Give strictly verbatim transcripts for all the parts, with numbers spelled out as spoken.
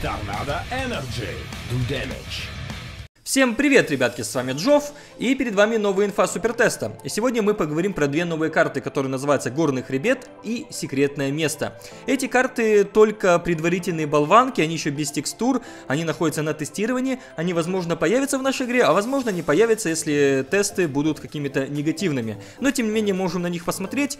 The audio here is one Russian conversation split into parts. Tornado Energy. Do damage. Всем привет, ребятки, с вами Джов, и перед вами новая инфа супертеста. И сегодня мы поговорим про две новые карты, которые называются Горный хребет и Секретное место. Эти карты только предварительные болванки, они еще без текстур, они находятся на тестировании, они, возможно, появятся в нашей игре, а, возможно, не появятся, если тесты будут какими-то негативными. Но, тем не менее, можем на них посмотреть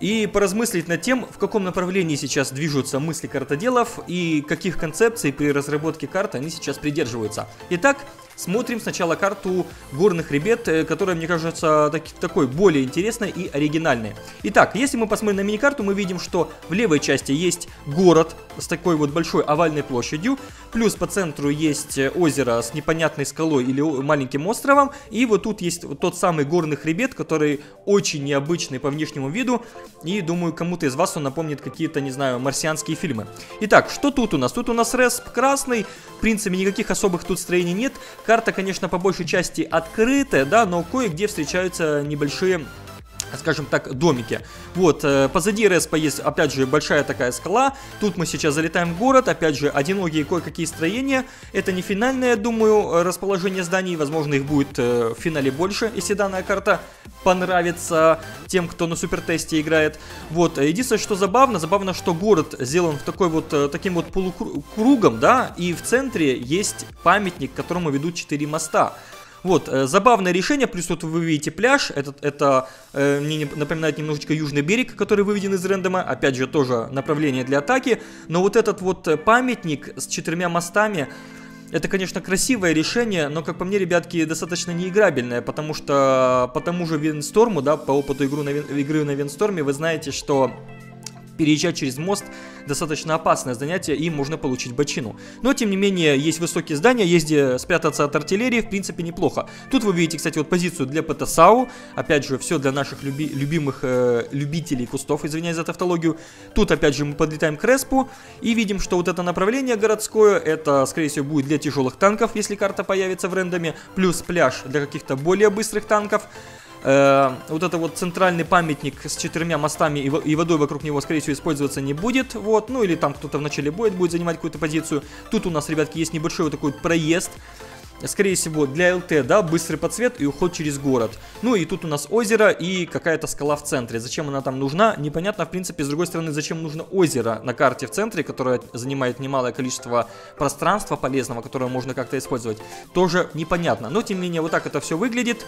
и поразмыслить над тем, в каком направлении сейчас движутся мысли картоделов и каких концепций при разработке карты они сейчас придерживаются. Итак, смотрим сначала карту Горный хребет, которая, мне кажется, так, такой более интересной и оригинальной. Итак, если мы посмотрим на миникарту, мы видим, что в левой части есть город с такой вот большой овальной площадью, плюс по центру есть озеро с непонятной скалой или маленьким островом, и вот тут есть тот самый горный хребет, который очень необычный по внешнему виду, и думаю, кому-то из вас он напомнит какие-то, не знаю, марсианские фильмы. Итак, что тут у нас? Тут у нас респ красный, в принципе, никаких особых тут строений нет. Карта, конечно, по большей части открытая, да, но кое-где встречаются небольшие, скажем так, домики. Вот, позади респа есть, опять же, большая такая скала. Тут мы сейчас залетаем в город, опять же, одинокие кое-какие строения. Это не финальное, я думаю, расположение зданий. Возможно, их будет в финале больше, если данная карта понравится тем, кто на супертесте играет. Вот, единственное, что забавно, забавно, что город сделан в такой вот, таким вот полукругом, да, и в центре есть памятник, к которому ведут четыре моста. Вот, забавное решение, плюс тут вы видите пляж, это, это э, мне напоминает немножечко Южный берег, который выведен из рендома, опять же, тоже направление для атаки, но вот этот вот памятник с четырьмя мостами, это, конечно, красивое решение, но, как по мне, ребятки, достаточно неиграбельное, потому что по тому же Виндсторму, да, по опыту игру на, игры на Виндсторме, вы знаете, что переезжать через мост достаточно опасное занятие, и можно получить бочину. Но, тем не менее, есть высокие здания, есть где спрятаться от артиллерии, в принципе, неплохо. Тут вы видите, кстати, вот позицию для ПТ-САУ. Опять же, все для наших люби любимых э, любителей кустов, извиняюсь за тавтологию. Тут, опять же, мы подлетаем к респу и видим, что вот это направление городское, это, скорее всего, будет для тяжелых танков, если карта появится в рендоме, плюс пляж для каких-то более быстрых танков. Э, вот это вот центральный памятник с четырьмя мостами и, и водой вокруг него, скорее всего, использоваться не будет. Вот, ну или там кто-то в начале боя будет занимать какую-то позицию. Тут у нас, ребятки, есть небольшой вот такой вот проезд, скорее всего, для ЛТ, да, быстрый подсвет и уход через город. Ну и тут у нас озеро и какая-то скала в центре. Зачем она там нужна? Непонятно, в принципе, с другой стороны, зачем нужно озеро на карте в центре, которое занимает немалое количество пространства полезного, которое можно как-то использовать. Тоже непонятно. Но, тем не менее, вот так это все выглядит.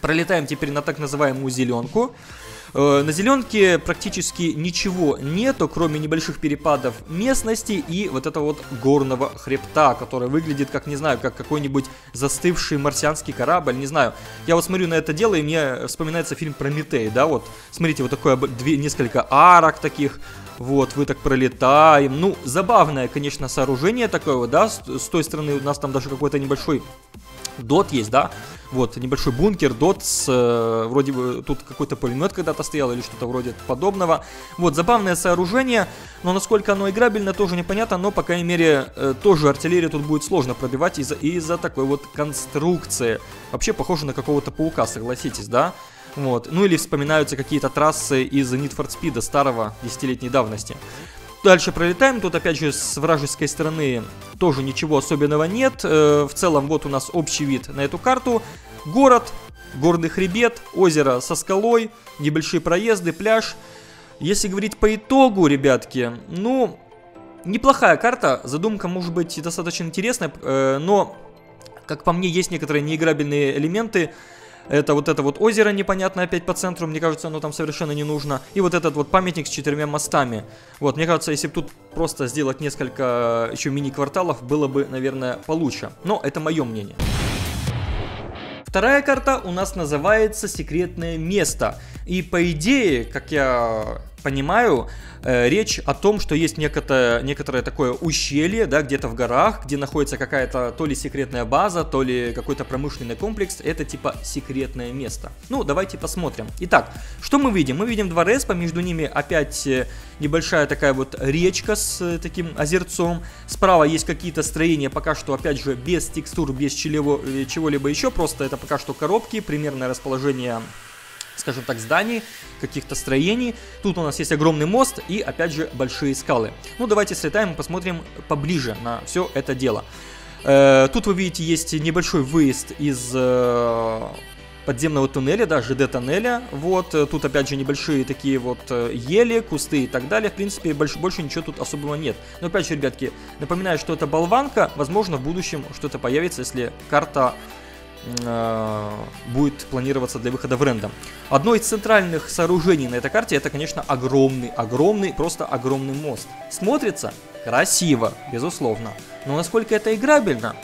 Пролетаем теперь на так называемую зеленку. Э, на зеленке практически ничего нету, кроме небольших перепадов местности и вот этого вот горного хребта, который выглядит как, не знаю, как какой-нибудь застывший марсианский корабль, не знаю. Я вот смотрю на это дело, и мне вспоминается фильм «Прометей», да, вот. Смотрите, вот такое, две, несколько арок таких. Вот, вы так пролетаем. Ну, забавное, конечно, сооружение такое, вот, да, с, с той стороны у нас там даже какой-то небольшой дот есть, да. Вот, небольшой бункер, дот, с, э, вроде бы тут какой-то пулемет когда-то стоял или что-то вроде подобного. Вот, забавное сооружение, но насколько оно играбельно, тоже непонятно, но, по крайней мере, э, тоже артиллерию тут будет сложно пробивать из-за из-за такой вот конструкции. Вообще похоже на какого-то паука, согласитесь, да? Вот, ну или вспоминаются какие-то трассы из Need for Speed старого десятилетней давности. Дальше пролетаем, тут опять же с вражеской стороны тоже ничего особенного нет. Э, в целом вот у нас общий вид на эту карту. Город, горный хребет, озеро со скалой, небольшие проезды, пляж. Если говорить по итогу, ребятки, ну, неплохая карта, задумка может быть достаточно интересная, э, но, как по мне, есть некоторые неиграбельные элементы. Это вот это вот озеро непонятно опять по центру, мне кажется, оно там совершенно не нужно. И вот этот вот памятник с четырьмя мостами. Вот, мне кажется, если бы тут просто сделать несколько еще мини-кварталов, было бы, наверное, получше. Но это мое мнение. Вторая карта у нас называется «Секретное место». И по идее, как я понимаю, э, речь о том, что есть некое, некоторое такое ущелье, да, где-то в горах, где находится какая-то то ли секретная база, то ли какой-то промышленный комплекс. Это типа секретное место. Ну, давайте посмотрим. Итак, что мы видим? Мы видим два респа, между ними опять небольшая такая вот речка с таким озерцом. Справа есть какие-то строения, пока что, опять же, без текстур, без чего-либо еще, просто это пока что коробки, примерное расположение скажем так, зданий, каких-то строений. Тут у нас есть огромный мост и, опять же, большие скалы. Ну, давайте слетаем и посмотрим поближе на все это дело. Э, тут, вы видите, есть небольшой выезд из... Э, подземного туннеля, да, ЖД-тоннеля. Вот, тут опять же небольшие такие вот ели, кусты и так далее. В принципе, больше, больше ничего тут особого нет. Но опять же, ребятки, напоминаю, что это болванка. Возможно, в будущем что-то появится, если карта э, будет планироваться для выхода в рендом. Одно из центральных сооружений на этой карте, это, конечно, огромный, огромный, просто огромный мост. Смотрится красиво, безусловно. Но насколько это играбельно,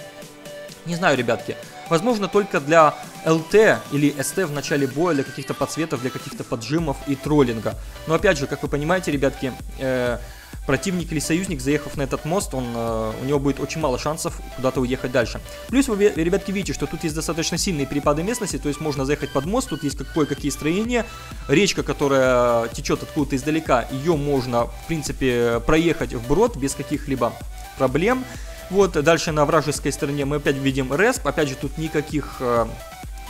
не знаю, ребятки. Возможно, только для ЛТ или СТ в начале боя, для каких-то подсветов, для каких-то поджимов и троллинга. Но опять же, как вы понимаете, ребятки, э, противник или союзник, заехав на этот мост, он, э, у него будет очень мало шансов куда-то уехать дальше. Плюс вы, ребятки, видите, что тут есть достаточно сильные перепады местности, то есть можно заехать под мост, тут есть кое-какие строения. Речка, которая течет откуда-то издалека, ее можно, в принципе, проехать вброд без каких-либо проблем. Вот, дальше на вражеской стороне мы опять видим респ, опять же тут никаких э,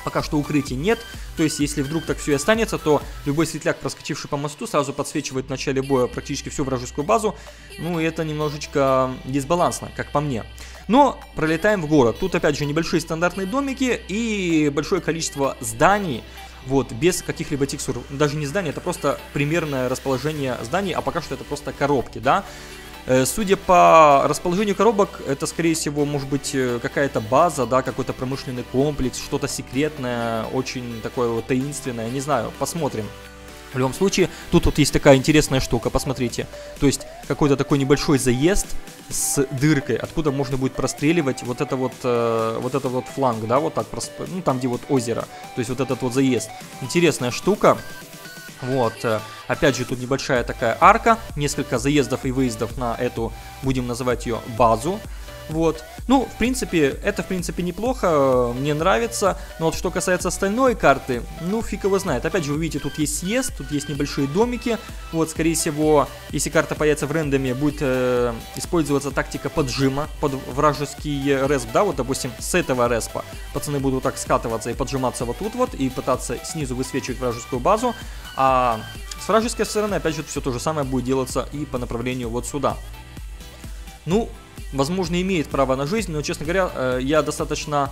пока что укрытий нет, то есть если вдруг так все и останется, то любой светляк, проскочивший по мосту, сразу подсвечивает в начале боя практически всю вражескую базу, ну и это немножечко дисбалансно, как по мне. Но пролетаем в город, тут опять же небольшие стандартные домики и большое количество зданий. Вот, без каких-либо текстур, даже не здание, это просто примерное расположение зданий, а пока что это просто коробки, да. Судя по расположению коробок, это, скорее всего, может быть какая-то база, да, какой-то промышленный комплекс, что-то секретное, очень такое вот таинственное, не знаю, посмотрим. В любом случае, тут вот есть такая интересная штука, посмотрите, то есть какой-то такой небольшой заезд с дыркой, откуда можно будет простреливать вот это вот, э, вот это вот фланг, да, вот так, просп... ну, там, где вот озеро, то есть вот этот вот заезд. Интересная штука. Вот, опять же, тут небольшая такая арка, несколько заездов и выездов на эту, будем называть ее, базу. Вот, ну, в принципе, это, в принципе, неплохо, мне нравится. Но вот что касается остальной карты, ну, фиг его знает. Опять же, вы видите, тут есть съезд, тут есть небольшие домики. Вот, скорее всего, если карта появится в рендоме, будет э, использоваться тактика поджима под вражеский респ, да, вот, допустим, с этого респа пацаны будут так скатываться и поджиматься вот тут вот, и пытаться снизу высвечивать вражескую базу. А с вражеской стороны, опять же, все то же самое будет делаться и по направлению вот сюда. Ну, возможно, имеет право на жизнь, но, честно говоря, я достаточно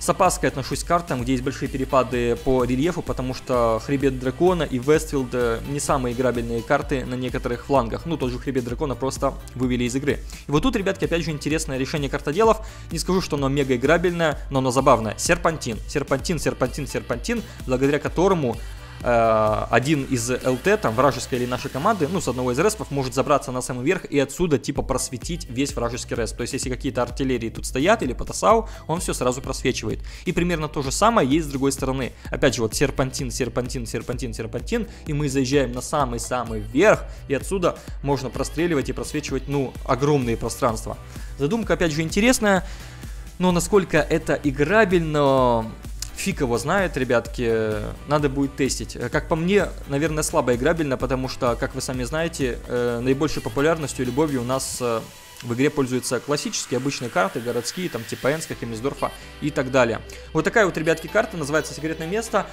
с опаской отношусь к картам, где есть большие перепады по рельефу, потому что Хребет Дракона и Вестфилд не самые играбельные карты на некоторых флангах. Ну, тот же Хребет Дракона просто вывели из игры. И вот тут, ребятки, опять же, интересное решение картоделов. Не скажу, что оно мега играбельное, но оно забавное. Серпантин, серпантин, серпантин, серпантин, благодаря которому... один из ЛТ, там, вражеской или нашей команды, ну, с одного из респов, может забраться на самый верх и отсюда, типа, просветить весь вражеский респ. То есть, если какие-то артиллерии тут стоят или потасау, он все сразу просвечивает. И примерно то же самое есть с другой стороны. Опять же, вот серпантин, серпантин, серпантин, серпантин, и мы заезжаем на самый-самый верх, и отсюда можно простреливать и просвечивать, ну, огромные пространства. Задумка, опять же, интересная, но насколько это играбельно... Фиг его знает, ребятки, надо будет тестить. Как по мне, наверное, слабо играбельно, потому что, как вы сами знаете, наибольшей популярностью и любовью у нас в игре пользуются классические, обычные карты, городские, там, типа Энска, Химмельсдорфа и так далее. Вот такая вот, ребятки, карта, называется «Секретное место».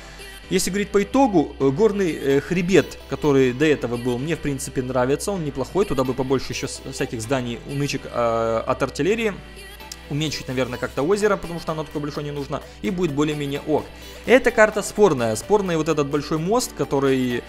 Если говорить по итогу, горный хребет, который до этого был, мне, в принципе, нравится, он неплохой, туда бы побольше еще всяких зданий, унычек э, от артиллерии. Уменьшить, наверное, как-то озеро, потому что оно такое большое не нужно, и будет более-менее ок. Эта карта спорная. Спорный вот этот большой мост, который,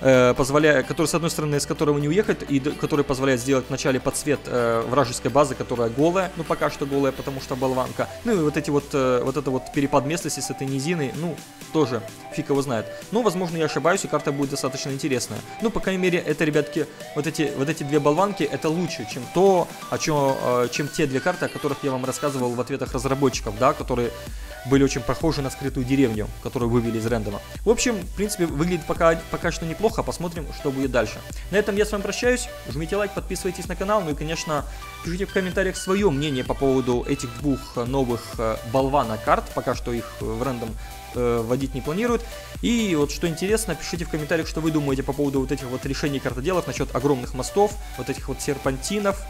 э, позволяет, который с одной стороны, с которого не уехать, и который позволяет сделать вначале подсвет э, вражеской базы, которая голая, ну пока что голая, потому что болванка. Ну и вот эти вот, э, вот это вот перепад местности с этой низиной, ну, тоже фиг его знает. Но, возможно, я ошибаюсь, и карта будет достаточно интересная. Ну, по крайней мере, это, ребятки, вот эти, вот эти две болванки, это лучше, чем то, о чем, э, чем те две карты, о которых я вам рассказывал в ответах разработчиков, да, которые были очень похожи на скрытую деревню, которую вывели из рендома. В общем, в принципе, выглядит пока, пока что неплохо, посмотрим, что будет дальше. На этом я с вами прощаюсь, жмите лайк, подписывайтесь на канал, ну и, конечно, пишите в комментариях свое мнение по поводу этих двух новых болвана карт, пока что их в рендом э, вводить не планирует. И вот что интересно, пишите в комментариях, что вы думаете по поводу вот этих вот решений картоделов насчет огромных мостов, вот этих вот серпантинов,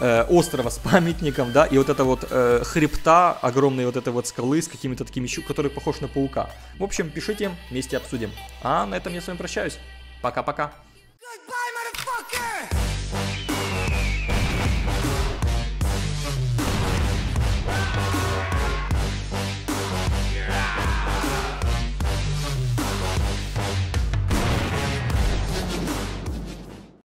э, острова с памятником, да, и вот это вот э, хребта, огромные вот этой вот скалы с какими-то такими, которые похож на паука. В общем, пишите, вместе обсудим. А на этом я с вами прощаюсь. Пока-пока.